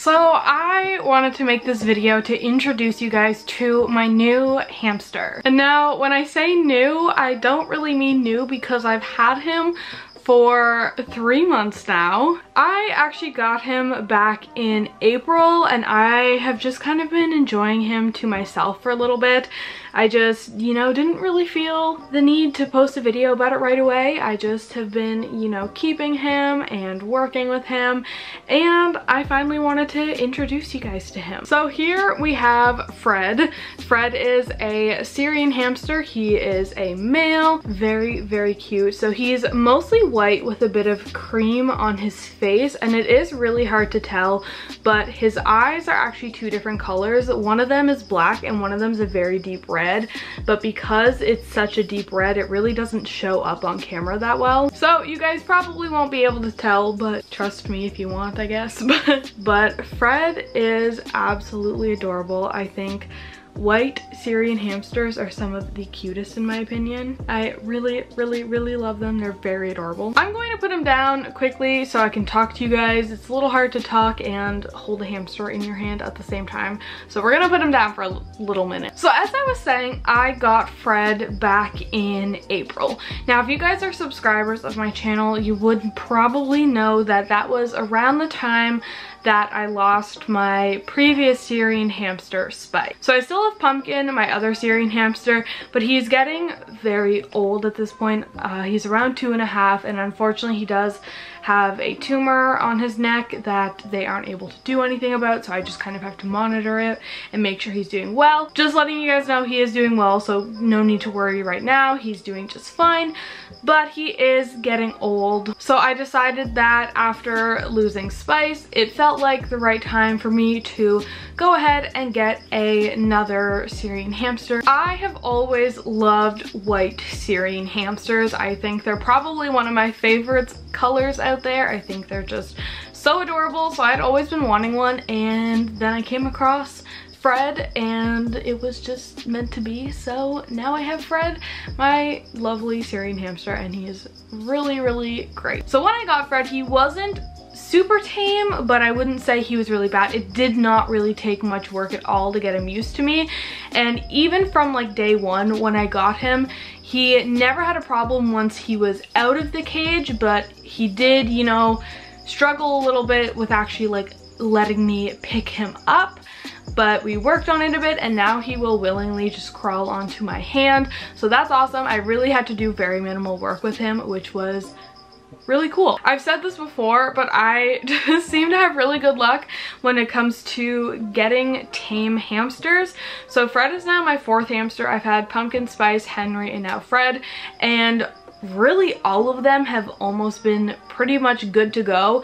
So I wanted to make this video to introduce you guys to my new hamster. And now when I say new, I don't really mean new because I've had him for 3 months now. I actually got him back in April and I have just kind of been enjoying him to myself for a little bit. I just, you know, didn't really feel the need to post a video about it right away. I just have been, you know, keeping him and working with him, and I finally wanted to introduce you guys to him. So here we have Fred. Fred is a Syrian hamster. He is a male, very, very cute. So he's mostly white with a bit of cream on his face, and it is really hard to tell, but his eyes are actually two different colors. One of them is black and one of them is a very deep red, but because it's such a deep red, it really doesn't show up on camera that well. So you guys probably won't be able to tell, but trust me if you want, I guess. But Fred is absolutely adorable. I think white Syrian hamsters are some of the cutest in my opinion. I really, really, really love them. They're very adorable. I'm going to put him down quickly so I can talk to you guys. It's a little hard to talk and hold a hamster in your hand at the same time. So we're gonna put him down for a little minute. So as I was saying, I got Fred back in April. Now, if you guys are subscribers of my channel, you would probably know that that was around the time that I lost my previous Syrian hamster, Spike. So I still have Pumpkin, my other Syrian hamster, but he's getting very old at this point. He's around 2.5, and unfortunately he does have a tumor on his neck that they aren't able to do anything about, so I just kind of have to monitor it and make sure he's doing well. Just letting you guys know, he is doing well, so no need to worry right now. He's doing just fine, but he is getting old. So I decided that after losing Spice, it felt like the right time for me to go ahead and get another Syrian hamster. I have always loved white Syrian hamsters. I think they're probably one of my favorite colors out there. I think they're just so adorable, so I'd always been wanting one, and then I came across Fred and it was just meant to be. So now I have Fred, my lovely Syrian hamster, and he is really, really great. So when I got Fred, he wasn't super tame, but I wouldn't say he was really bad. It did not really take much work at all to get him used to me, and even from like day one when I got him, he never had a problem once he was out of the cage, but he did, you know, struggle a little bit with actually like letting me pick him up. But we worked on it a bit, and now he will willingly just crawl onto my hand, so that's awesome. I really had to do very minimal work with him, which was really cool. I've said this before, but I just seem to have really good luck when it comes to getting tame hamsters. So Fred is now my fourth hamster. I've had Pumpkin, Spice, Henry, and now Fred, and really all of them have almost been pretty much good to go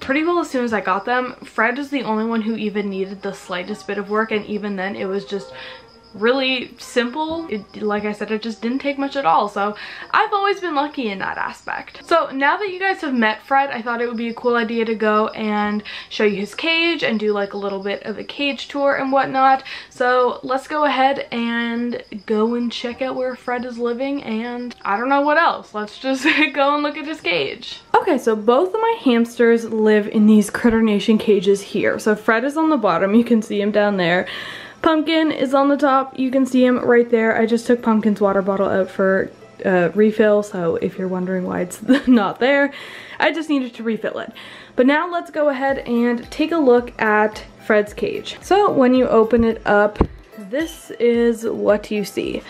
pretty well as soon as I got them. Fred is the only one who even needed the slightest bit of work, and even then it was just really simple. Like I said, it just didn't take much at all, so I've always been lucky in that aspect. So now that you guys have met Fred, I thought it would be a cool idea to go and show you his cage and do like a little bit of a cage tour and whatnot. So let's go ahead and go and check out where Fred is living, and I don't know what else. Let's just go and look at his cage. Okay, so both of my hamsters live in these Critter Nation cages here. So Fred is on the bottom, you can see him down there. Pumpkin is on the top, you can see him right there. I just took Pumpkin's water bottle out for refill, so if you're wondering why it's not there, I just needed to refill it. But now let's go ahead and take a look at Fred's cage. So when you open it up, this is what you see.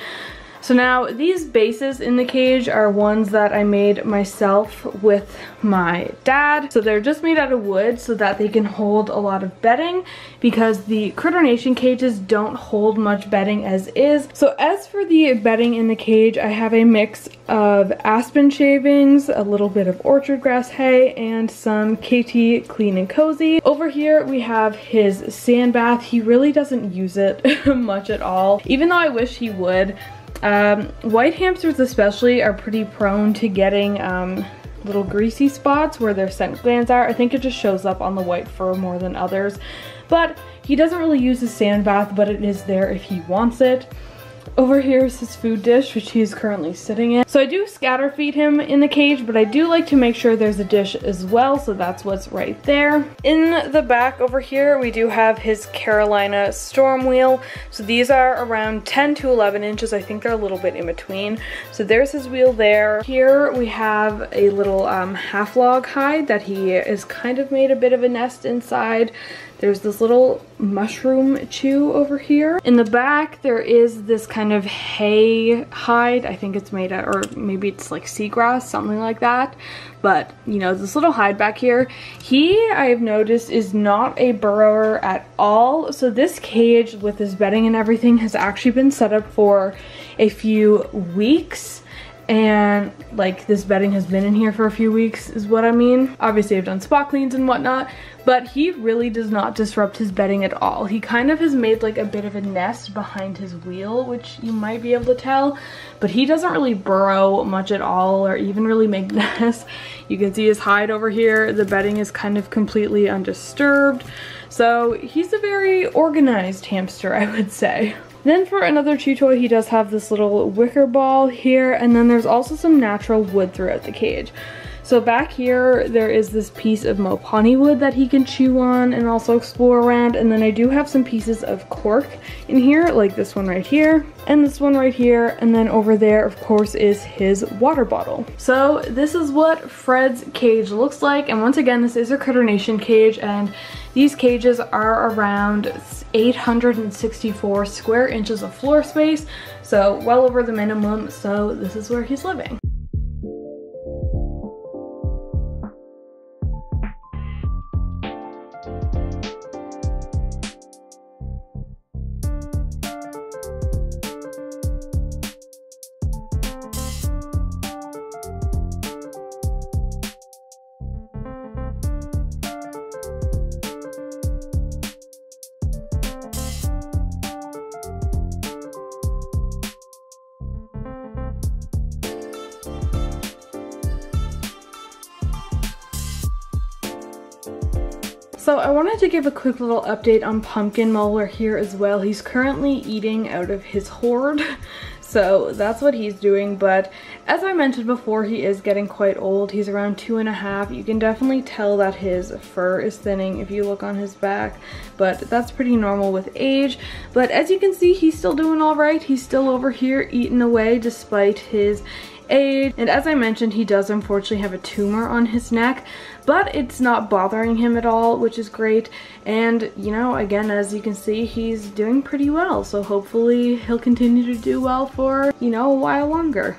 So now these bases in the cage are ones that I made myself with my dad. So they're just made out of wood so that they can hold a lot of bedding, because the Critter Nation cages don't hold much bedding as is. So as for the bedding in the cage, I have a mix of aspen shavings, a little bit of orchard grass hay, and some KT Clean and Cozy. Over here we have his sand bath. He really doesn't use it much at all, even though I wish he would. White hamsters especially are pretty prone to getting little greasy spots where their scent glands are. I think it just shows up on the white fur more than others, but he doesn't really use his sand bath, but it is there if he wants it. Over here is his food dish, which he is currently sitting in. So I do scatter feed him in the cage, but I do like to make sure there's a dish as well, so that's what's right there. In the back over here, we do have his Carolina storm wheel. So these are around 10 to 11 inches. I think they're a little bit in between. So there's his wheel there. Here we have a little half log hide that he has kind of made a bit of a nest inside. There's this little mushroom chew over here. In the back, there is this kind of hay hide. I think it's made out, or maybe it's like seagrass, something like that. But, you know, this little hide back here, he, I've noticed, is not a burrower at all. So this cage with his bedding and everything has actually been set up for a few weeks. And like this bedding has been in here for a few weeks is what I mean. Obviously I've done spot cleans and whatnot, but he really does not disrupt his bedding at all. He kind of has made like a bit of a nest behind his wheel, which you might be able to tell, but he doesn't really burrow much at all or even really make nests. You can see his hide over here. The bedding is kind of completely undisturbed. So he's a very organized hamster, I would say. Then for another chew toy, he does have this little wicker ball here, and then there's also some natural wood throughout the cage. So back here, there is this piece of Mopani wood that he can chew on and also explore around, and then I do have some pieces of cork in here, like this one right here, and this one right here, and then over there, of course, is his water bottle. So this is what Fred's cage looks like, and once again, this is a Critter Nation cage, and these cages are around 864 square inches of floor space, so well over the minimum, so this is where he's living. So I wanted to give a quick little update on Pumpkin Molar here as well. He's currently eating out of his hoard. So that's what he's doing, but as I mentioned before, he is getting quite old. He's around 2.5. You can definitely tell that his fur is thinning if you look on his back, but that's pretty normal with age. But as you can see, he's still doing all right. He's still over here eating away despite his age. And as I mentioned, he does unfortunately have a tumor on his neck, but it's not bothering him at all, which is great. And, you know, again, as you can see, he's doing pretty well. So hopefully he'll continue to do well for, you know, a while longer.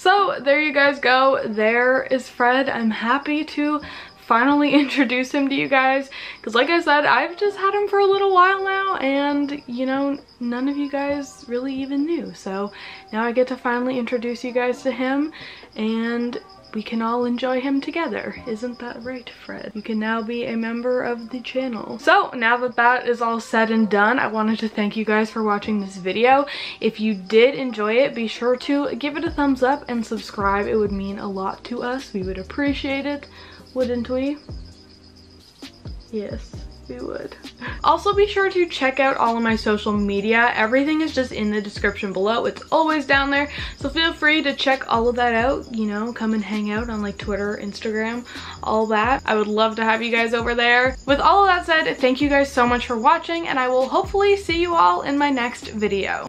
So there you guys go. There is Fred. I'm happy to finally introduce him to you guys, because like I said, I've just had him for a little while now, and you know, none of you guys really even knew. So now I get to finally introduce you guys to him, and we can all enjoy him together. Isn't that right, Fred? You can now be a member of the channel. So now that that is all said and done, I wanted to thank you guys for watching this video. If you did enjoy it, be sure to give it a thumbs up and subscribe. It would mean a lot to us. We would appreciate it, wouldn't we? Yes, we would. Also, be sure to check out all of my social media. Everything is just in the description below. It's always down there, so feel free to check all of that out. You know, come and hang out on like Twitter, Instagram, all that. I would love to have you guys over there. With all of that said, thank you guys so much for watching, and I will hopefully see you all in my next video.